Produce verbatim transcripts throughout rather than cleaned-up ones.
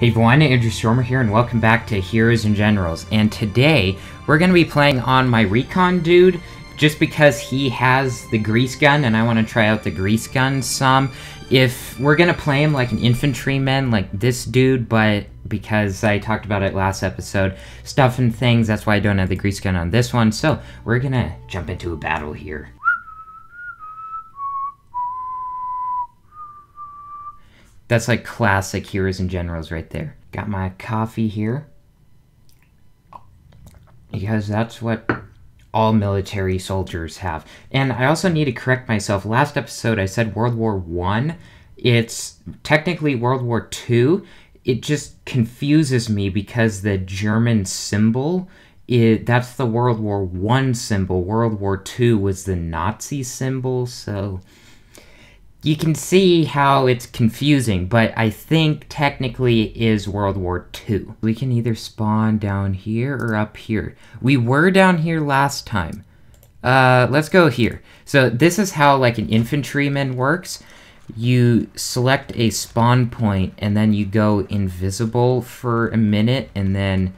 Hey everyone, Andrew Stormer here, and welcome back to Heroes and Generals. And today, we're going to be playing on my Recon dude, just because he has the Grease Gun, and I want to try out the Grease Gun some. If we're going to play him like an infantryman, like this dude, but because I talked about it last episode, stuff and things, that's why I don't have the Grease Gun on this one. So, we're going to jump into a battle here. That's like classic Heroes and Generals right there. Got my coffee here, because that's what all military soldiers have. And I also need to correct myself. Last episode I said World War One. It's technically World War Two. It just confuses me because the German symbol, it, that's the World War One symbol. World War Two was the Nazi symbol, so... You can see how it's confusing, but I think technically it is World War Two. We can either spawn down here or up here. We were down here last time. Uh, let's go here. So this is how like an infantryman works. You select a spawn point and then you go invisible for a minute and then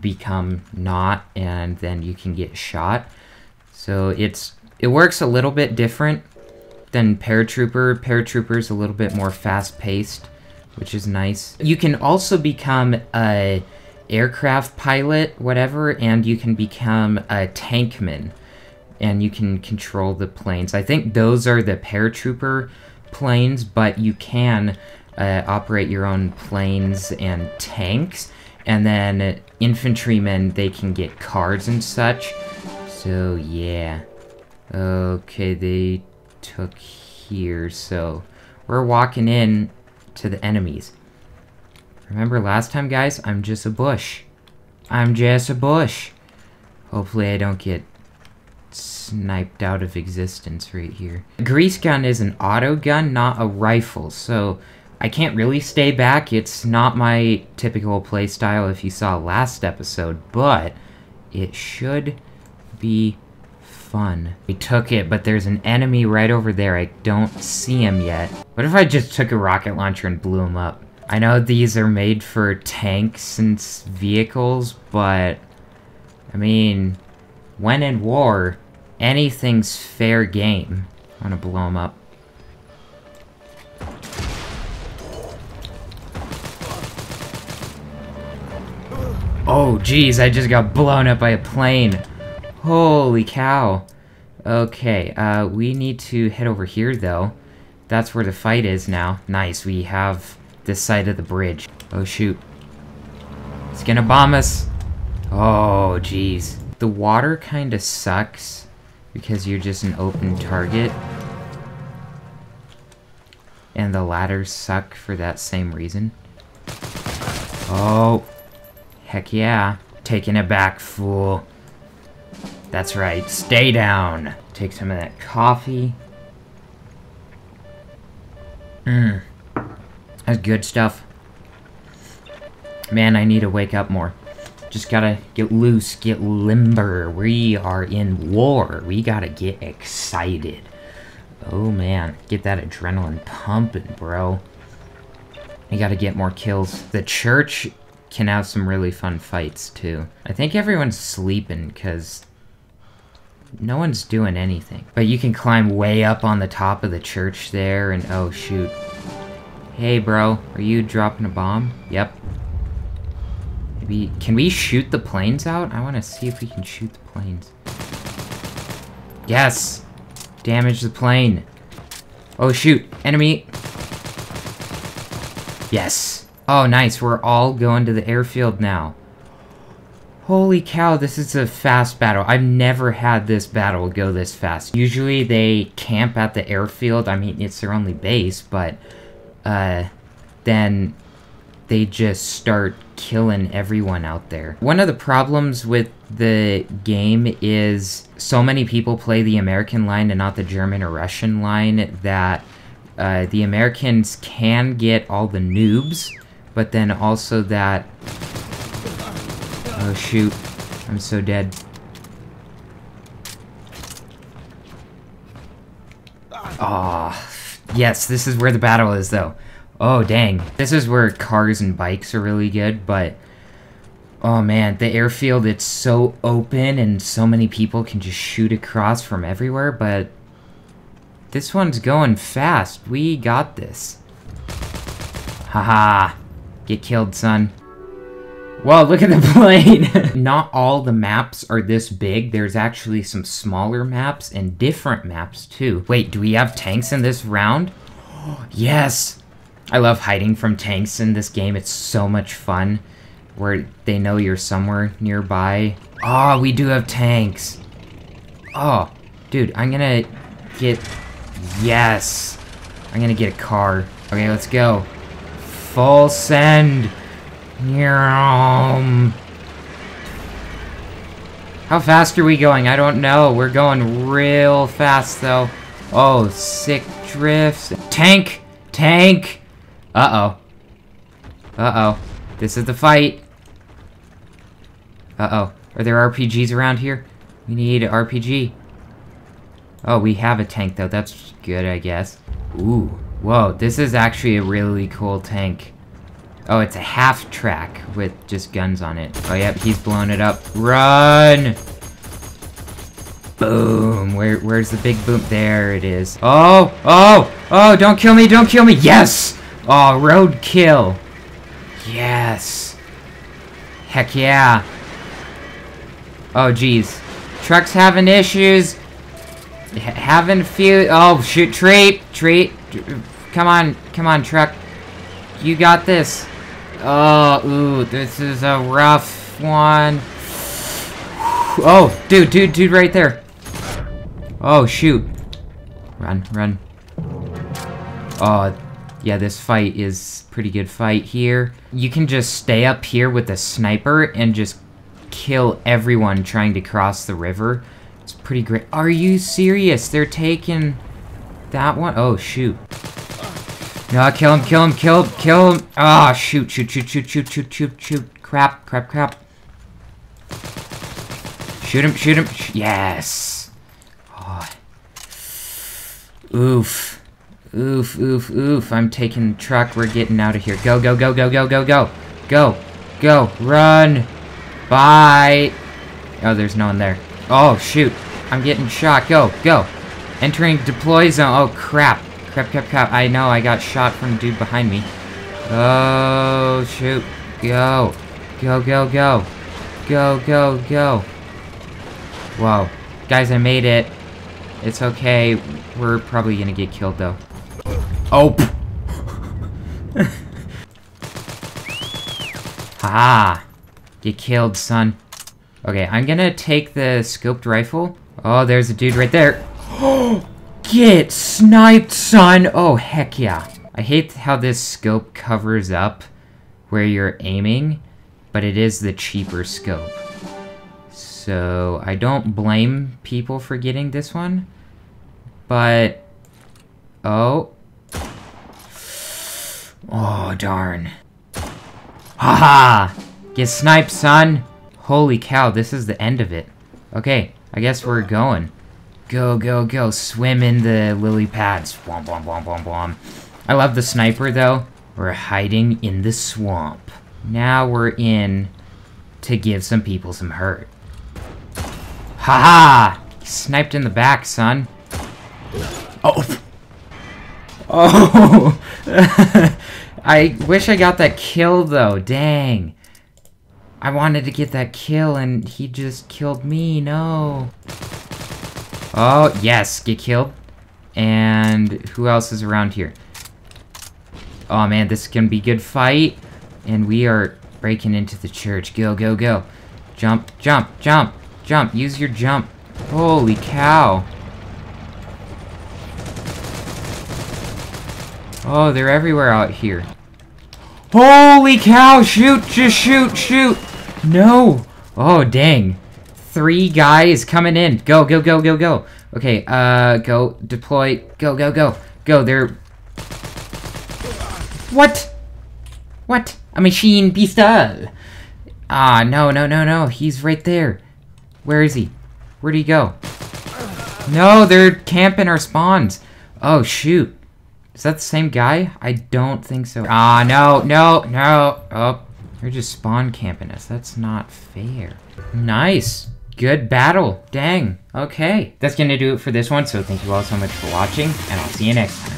become not, and then you can get shot. So it's it works a little bit different than Paratrooper. Paratrooper's a little bit more fast-paced, which is nice. You can also become a aircraft pilot, whatever, and you can become a tankman, and you can control the planes. I think those are the Paratrooper planes, but you can uh, operate your own planes and tanks, and then uh, infantrymen, they can get cars and such, so yeah. Okay, they... took here, so we're walking in to the enemies. Remember last time, guys? I'm just a bush. I'm just a bush. Hopefully I don't get sniped out of existence right here. Grease Gun is an auto gun, not a rifle, so I can't really stay back. It's not my typical play style if you saw last episode, but it should be fun. We took it, but there's an enemy right over there. I don't see him yet. What if I just took a rocket launcher and blew him up? I know these are made for tanks and vehicles, but... I mean... when in war, anything's fair game. I'm gonna blow him up. Oh, geez, I just got blown up by a plane. Holy cow. Okay, uh, we need to head over here, though. That's where the fight is now. Nice, we have this side of the bridge. Oh, shoot. It's gonna bomb us. Oh, jeez. The water kinda sucks, because you're just an open target. And the ladders suck for that same reason. Oh, heck yeah. Taking it back, fool. That's right, stay down. Take some of that coffee. Mmm. That's good stuff. Man, I need to wake up more. Just gotta get loose, get limber. We are in war. We gotta get excited. Oh man, get that adrenaline pumping, bro. We gotta get more kills. The church can have some really fun fights, too. I think everyone's sleeping, because... no one's doing anything. But you can climb way up on the top of the church there, and oh shoot. Hey bro, are you dropping a bomb? Yep. Maybe, can we shoot the planes out? I wanna see if we can shoot the planes. Yes! Damage the plane. Oh shoot, enemy! Yes! Oh nice, we're all going to the airfield now. Holy cow, this is a fast battle. I've never had this battle go this fast. Usually they camp at the airfield. I mean, it's their only base, but... Uh, then they just start killing everyone out there. One of the problems with the game is so many people play the American line and not the German or Russian line that uh, the Americans can get all the noobs, but then also that... oh shoot, I'm so dead. Ah, oh, yes, this is where the battle is though. Oh, dang. This is where cars and bikes are really good, but... oh, man. The airfield, it's so open, and so many people can just shoot across from everywhere, but... this one's going fast. We got this. Haha. Get killed, son. Whoa, look at the plane! Not all the maps are this big. There's actually some smaller maps and different maps, too. Wait, do we have tanks in this round? Yes! I love hiding from tanks in this game. It's so much fun. Where they know you're somewhere nearby. Oh, we do have tanks! Oh, dude, I'm gonna get... yes! I'm gonna get a car. Okay, let's go. Full send! How fast are we going? I don't know. We're going real fast, though. Oh, sick drifts. Tank! Tank! Uh-oh. Uh-oh. This is the fight. Uh-oh. Are there R P Gs around here? We need an R P G. Oh, we have a tank, though. That's good, I guess. Ooh. Whoa, this is actually a really cool tank. Oh, it's a half track with just guns on it. Oh, yep, he's blown it up. Run! Boom! Where, where's the big boom? There it is. Oh! Oh! Oh, don't kill me! Don't kill me! Yes! Oh, road kill! Yes! Heck yeah! Oh, geez. Truck's having issues! H having a few- oh, shoot, treat! Treat! Come on, come on, truck. You got this. Oh, ooh, this is a rough one. Oh, dude, dude, dude right there. Oh, shoot. Run, run. Oh, yeah, this fight is pretty good fight here. You can just stay up here with a sniper and just kill everyone trying to cross the river. It's pretty great. Are you serious? They're taking that one? Oh, shoot. No, kill him, kill him, kill him, kill him. Ah, oh, shoot, shoot, shoot, shoot, shoot, shoot, shoot, shoot. Crap, crap, crap. Shoot him, shoot him. Sh yes. Oh. Oof. Oof, oof, oof. I'm taking the truck. We're getting out of here. Go, go, go, go, go, go, go. Go, go, run. Bye. Oh, there's no one there. Oh, shoot. I'm getting shot. Go, go. Entering deploy zone. Oh, crap. Crap, crap, crap. I know, I got shot from a dude behind me. Oh, shoot. Go. Go, go, go. Go, go, go. Whoa. Guys, I made it. It's okay. We're probably gonna get killed, though. Oh! Ah! Get killed, son. Okay, I'm gonna take the scoped rifle. Oh, there's a dude right there. Oh! Get sniped, son! Oh, heck yeah. I hate how this scope covers up where you're aiming, but it is the cheaper scope. So, I don't blame people for getting this one, but... oh. Oh, darn. Haha! Get sniped, son! Holy cow, this is the end of it. Okay, I guess we're going. Go, go, go. Swim in the lily pads. Womp, womp, womp, womp, womp. I love the sniper, though. We're hiding in the swamp. Now we're in to give some people some hurt. Ha-ha! Sniped in the back, son. Oh! Oh! I wish I got that kill, though. Dang. I wanted to get that kill, and he just killed me. No. Oh, yes, get killed. And who else is around here? Oh, man, this is gonna be a good fight. And we are breaking into the church. Go, go, go. Jump, jump, jump, jump. Use your jump. Holy cow. Oh, they're everywhere out here. Holy cow, shoot, just shoot, shoot. No. Oh, dang. Three guys coming in. Go, go, go, go, go. Okay, uh, go, deploy. Go, go, go. Go, they're... what? What? A machine pistol. Ah, no, no, no, no. He's right there. Where is he? Where'd he go? No, they're camping our spawns. Oh, shoot. Is that the same guy? I don't think so. Ah, oh, no, no, no. Oh, you're just spawn camping us. That's not fair. Nice. Good battle. Dang. Okay. That's gonna do it for this one, so thank you all so much for watching, and I'll see you next time.